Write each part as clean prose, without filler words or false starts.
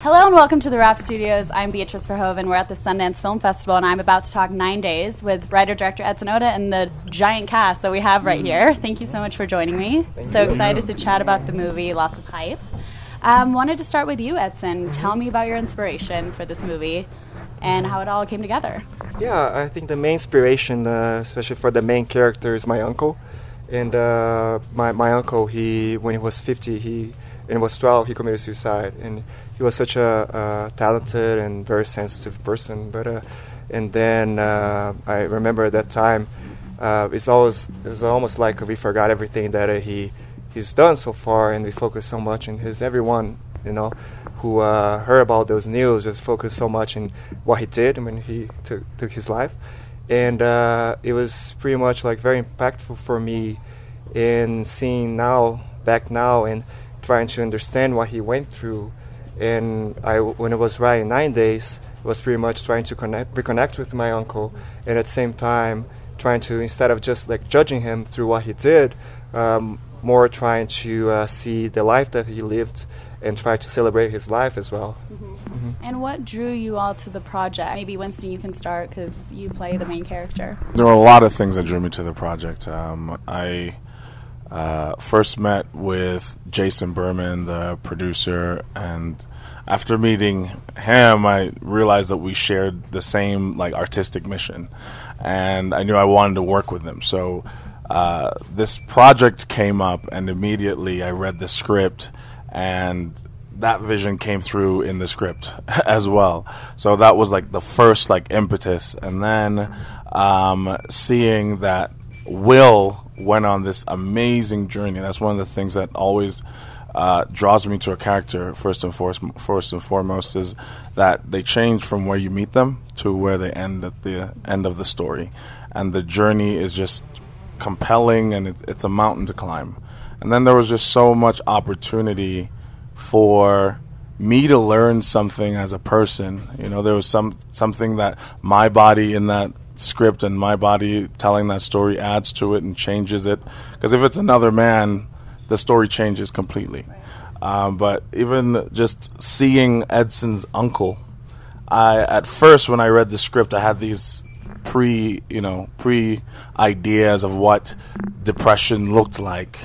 Hello and welcome to the Wrap Studios. I'm Beatrice Verhoeven. We're at the Sundance Film Festival and I'm about to talk 9 Days with writer-director Edson Oda and the giant cast that we have right here. Thank you so much for joining me. Thank you. So excited to chat about the movie, lots of hype. Wanted to start with you, Edson. Tell me about your inspiration for this movie and how it all came together. Yeah, I think the main inspiration, especially for the main character, is my uncle. And my uncle, when he was 50, and was 12, he committed suicide. And he was such a talented and very sensitive person. But and then I remember at that time, it's almost like we forgot everything that he's done so far, and we focused so much on his. Everyone, who heard about those news just focused so much on what he did when he took his life. And it was pretty much like very impactful for me in seeing back now and trying to understand what he went through. And when I was writing 9 Days, I was pretty much trying to reconnect with my uncle, and at the same time trying to, instead of just like judging him through what he did, more trying to see the life that he lived and try to celebrate his life as well. Mm-hmm. Mm-hmm. And what drew you all to the project? Maybe, Winston, you can start because you play the main character. There were a lot of things that drew me to the project. I first met with Jason Berman, the producer, and after meeting him, I realized that we shared the same artistic mission, and I knew I wanted to work with him. So this project came up, and immediately I read the script, and that vision came through in the script as well. So that was the first impetus, and then seeing that Will went on this amazing journey. And that's one of the things that always draws me to a character, first and foremost, is that they change from where you meet them to where they end at the end of the story. And the journey is just compelling, and it's a mountain to climb. And then there was just so much opportunity for me to learn something as a person. There was something that my body in that script and my body telling that story adds to it and changes it, because if it's another man, the story changes completely. But even just seeing Edson's uncle, at first when I read the script, I had these pre ideas of what depression looked like,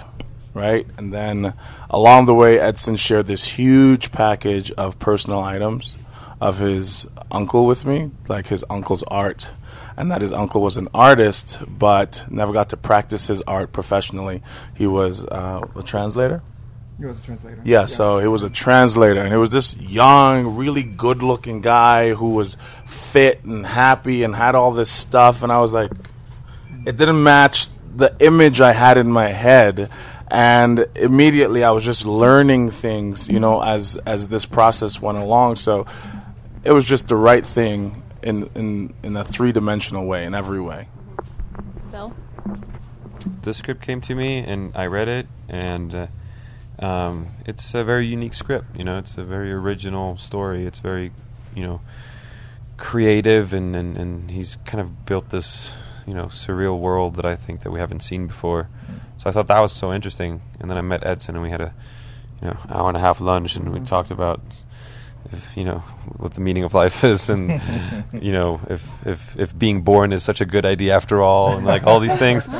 right? And then along the way, Edson shared this huge package of personal items of his uncle with me, like his uncle's art, and that his uncle was an artist but never got to practice his art professionally. He was a translator? He was a translator. Yeah, so he was a translator, and it was this young, really good-looking guy who was fit and happy and had all this stuff, and I was like, it didn't match the image I had in my head, and immediately I was just learning things, as this process went along, so it was just the right thing in a three-dimensional way, in every way. Bill? The script came to me, and I read it, and it's a very unique script, it's a very original story, it's very, creative, and he's kind of built this, surreal world that I think that we haven't seen before. So I thought that was so interesting, and then I met Edson, and we had a, hour and a half lunch, and we talked about what the meaning of life is, and if being born is such a good idea after all, and all these things, this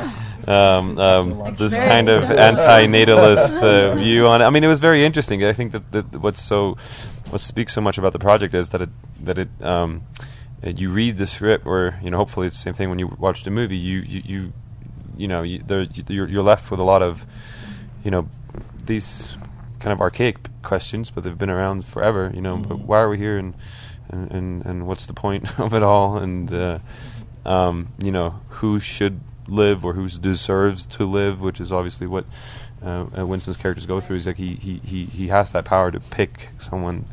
kind of anti-natalist view on it. I mean, it was very interesting. I think that what speaks so much about the project is that you read the script, or hopefully it's the same thing when you watch the movie. You're left with a lot of these kind of archaic questions, but they've been around forever, but why are we here, and what's the point of it all, and who should live, or who deserves to live, which is obviously what Winston's characters go through. Is he has that power to pick someone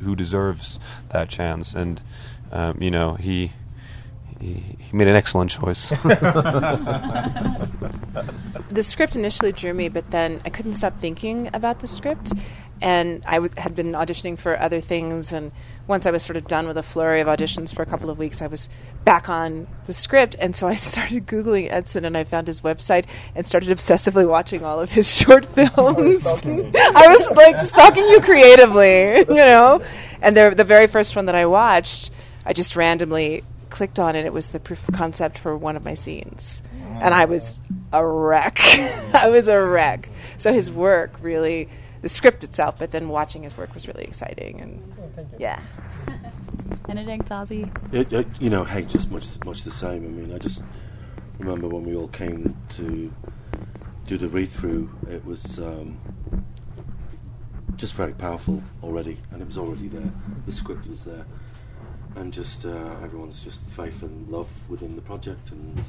who deserves that chance, and he made an excellent choice. The script initially drew me, but then I couldn't stop thinking about the script, And I had been auditioning for other things, and once I was sort of done with a flurry of auditions for a couple of weeks, I was back on the script, and so I started Googling Edson, and I found his website and started obsessively watching all of his short films. I was like stalking you creatively, you know? And the very first one that I watched, I just randomly clicked on, and it was the proof of concept for one of my scenes. And I was a wreck. I was a wreck. So his work really... the script itself, but then watching his work was really exciting. And yeah. Anything, Zazie? You know, hey, just much the same. I mean, I just remember when we all came to do the read-through, it was just very powerful already, and it was already there. The script was there. And just everyone's just faith and love within the project, and,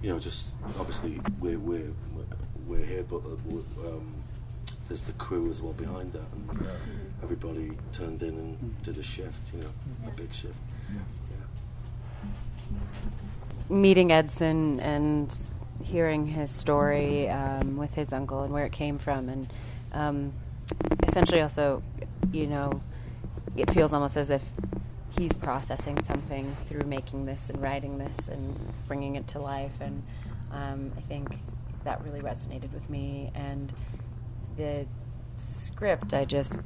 you know, just obviously we're here, but... there's the crew as well behind that, and everybody turned in and did a shift, you know, a big shift. Yeah. Meeting Edson and hearing his story with his uncle and where it came from, and essentially also, you know, it feels almost as if he's processing something through making this and writing this and bringing it to life, and I think that really resonated with me. And the script, I just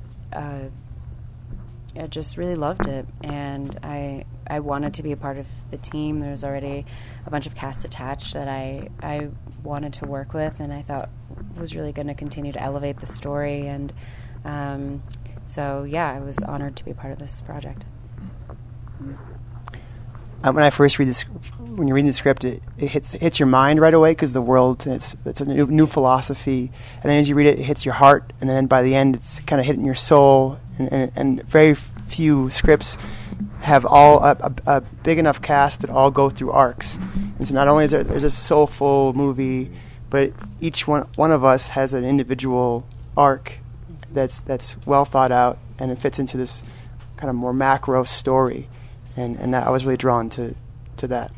really loved it, and I wanted to be a part of the team. There was already a bunch of cast attached that I wanted to work with, and I thought was really going to continue to elevate the story. And so, yeah, I was honored to be a part of this project. When I first read this, when you're reading the script, it hits your mind right away, because the world, it's a new philosophy. And then as you read it, it hits your heart. And then by the end, it's kind of hitting your soul. And very few scripts have all a big enough cast that all go through arcs. And so not only is there's a soulful movie, but each one of us has an individual arc that's well thought out, and it fits into this kind of more macro story. And I was really drawn to that.